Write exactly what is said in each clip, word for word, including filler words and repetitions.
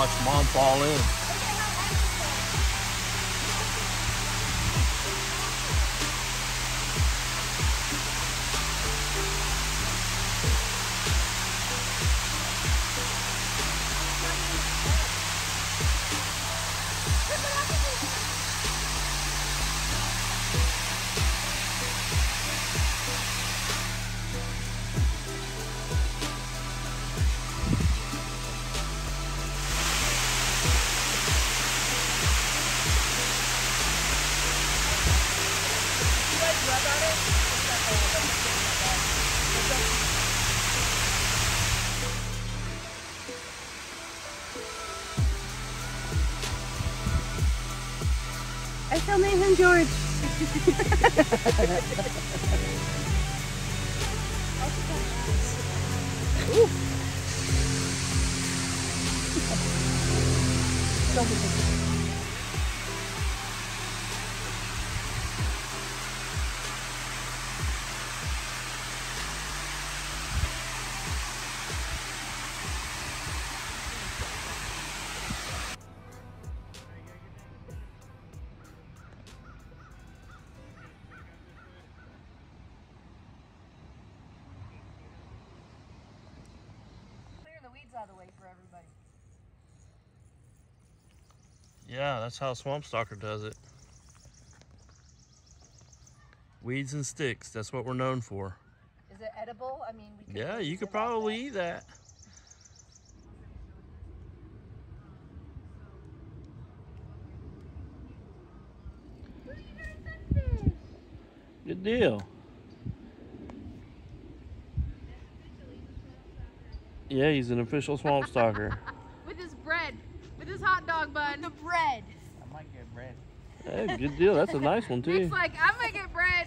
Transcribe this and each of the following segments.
watch mom fall in. I still name him George. Out of the way for everybody. Yeah, that's how Swamp Stalker does it. Weeds and sticks, that's what we're known for. Is it edible? I mean, we could yeah, you could probably eat that. Good deal. Yeah, he's an official Swamp Stalker. With his bread. With his hot dog bun. With the bread. I might get bread. Hey, good deal. That's a nice one, too. Nick's like, I might get bread.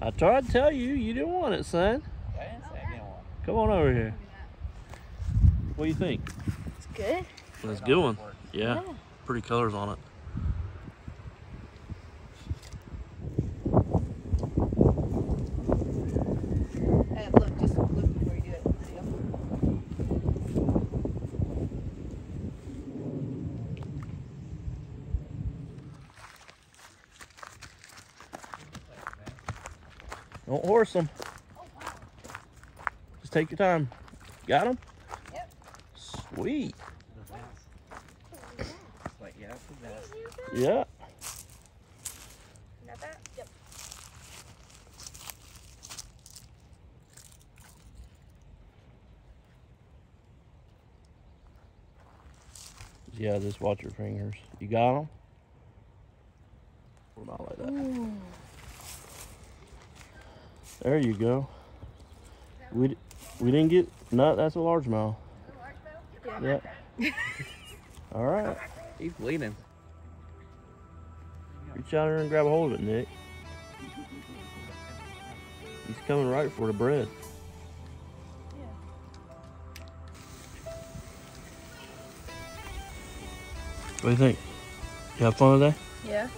I tried to tell you. You didn't want it, son. I didn't say I didn't want it. Come on over here. What do you think? It's good. That's a good one. Yeah. yeah. Pretty colors on it. Don't horse them. Oh, wow. Just take your time. Got them? Yep. Sweet. Like, yeah, that's the yeah. Got that? Yep. Yeah, just watch your fingers. You got them? Or not like that. Ooh. There you go. We we didn't get no. That's a largemouth. Yeah. yeah. All right. He's bleeding. Reach out here and grab a hold of it, Nick. He's coming right for the bread. Yeah. What do you think? You have fun today? Yeah.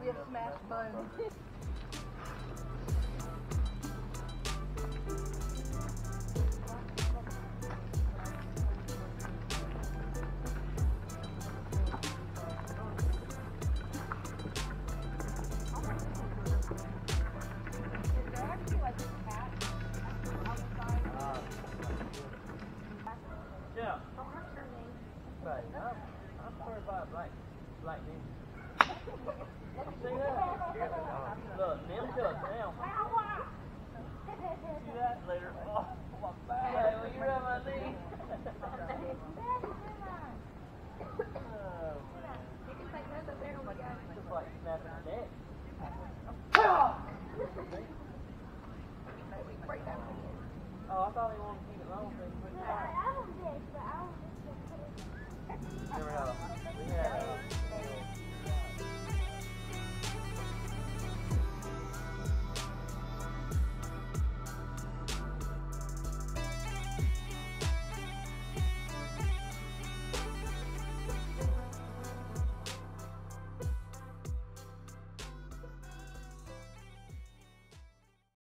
We have smashed buns. Yeah. Right. I'm, I'm sorry about a black, black name. See that? Look, them cuts down. See that later? Oh, my back. Hey, will you rub my knee? Oh, man. It's like snapping a neck. I don't bitch, but I don't bitch.